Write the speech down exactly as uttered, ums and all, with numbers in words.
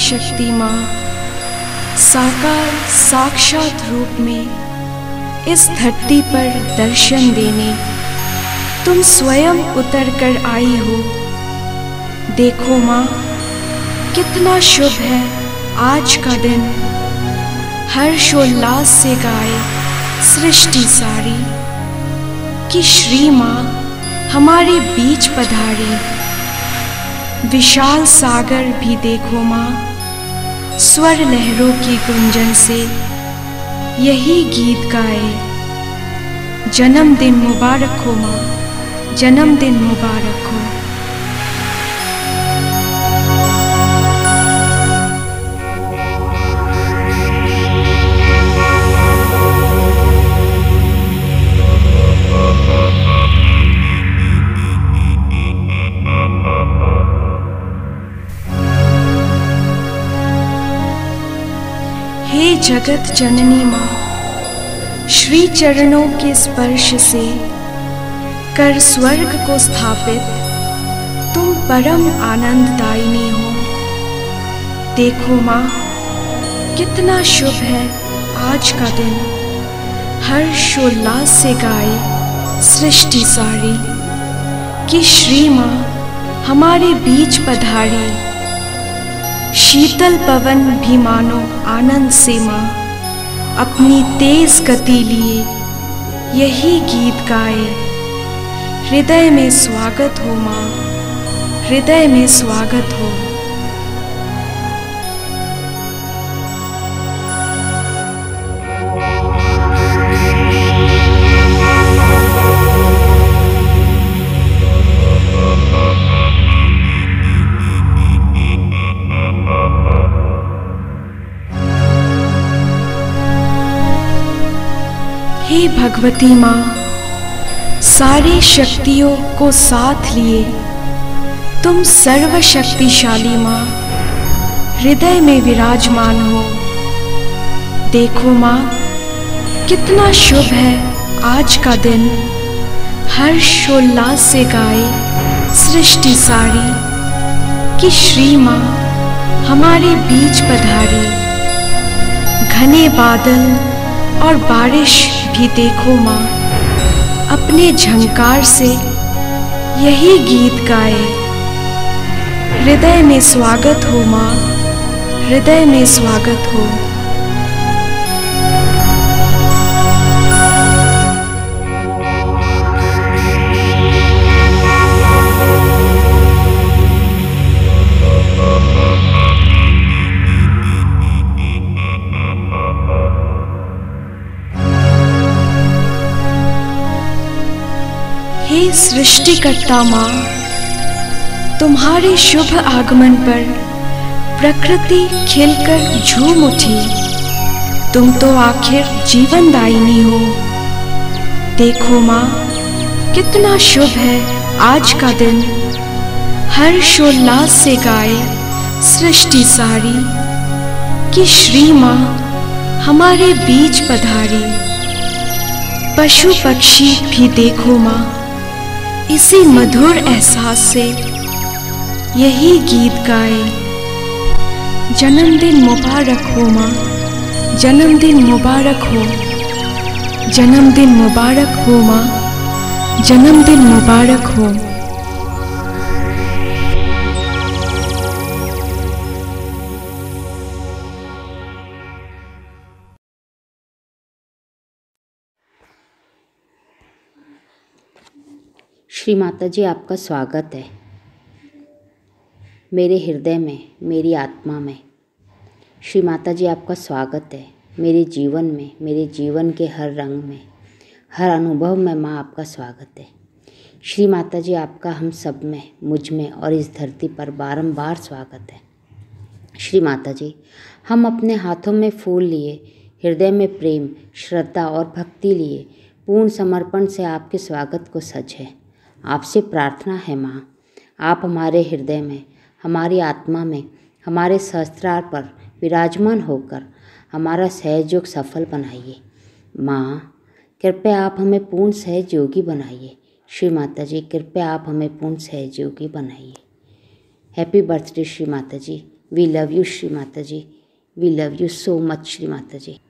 शक्ति माँ साकार साक्षात रूप में इस धरती पर दर्शन देने तुम स्वयं उतर कर आई हो। देखो माँ, कितना शुभ है आज का दिन। हर्षोल्लास से गाए सृष्टि सारी कि श्री माँ हमारे बीच पधारी। विशाल सागर भी देखो माँ, स्वर लहरों की गुंजन से यही गीत गाए। जन्मदिन मुबारक हो माँ, जन्मदिन मुबारक हो। जगत जननी माँ, श्री चरणों के स्पर्श से कर स्वर्ग को स्थापित, तुम परम आनंददायिनी हो। देखो माँ, कितना शुभ है आज का दिन। हर्षोल्लास से गाए सृष्टि सारी कि श्री माँ हमारे बीच पधारी। शीतल पवन भी मानो आनंद से माँ, अपनी तेज गति लिए यही गीत गाए। हृदय में स्वागत हो माँ, हृदय में स्वागत हो। हे भगवती माँ, सारी शक्तियों को साथ लिए तुम सर्वशक्तिशाली माँ हृदय में विराजमान हो। देखो माँ, कितना शुभ है आज का दिन। हर्षोल्लास से गाए सृष्टि सारी कि श्री माँ हमारे बीच पधारी। घने बादल और बारिश भी देखो माँ, अपने झंकार से यही गीत गाए। हृदय में स्वागत हो माँ, हृदय में स्वागत हो। सृष्टिकर्ता माँ, तुम्हारे शुभ आगमन पर प्रकृति खिलकर झूम उठी। तुम तो आखिर जीवनदायिनी हो। देखो माँ, कितना शुभ है आज का दिन। हर्षोल्लास से गाए सृष्टि सारी कि श्री माँ हमारे बीच पधारी। पशु पक्षी भी देखो माँ, इसी मधुर एहसास से यही गीत गाए। जन्मदिन मुबारक हो माँ, जन्मदिन मुबारक हो। जन्मदिन मुबारक हो माँ, जन्मदिन मुबारक हो। श्री माता जी, आपका स्वागत है मेरे हृदय में, मेरी आत्मा में। श्री माता जी, आपका स्वागत है मेरे जीवन में, मेरे जीवन के हर रंग में, हर अनुभव में। माँ, आपका स्वागत है। श्री माता जी, आपका हम सब में, मुझ में और इस धरती पर बारंबार स्वागत है। श्री माता जी, हम अपने हाथों में फूल लिए, हृदय में प्रेम, श्रद्धा और भक्ति लिए पूर्ण समर्पण से आपके स्वागत को सजे। आपसे प्रार्थना है माँ, आप हमारे हृदय में, हमारी आत्मा में, हमारे सहस्त्रार पर विराजमान होकर हमारा सहयोग सफल बनाइए। माँ, कृपया आप हमें पूर्ण सहयोगी बनाइए। श्री माता जी, कृपया आप हमें पूर्ण सहयोगी बनाइए। Happy birthday Shri Mata ji. We love you, Shri Mataji. We love you so much, Shri Mataji.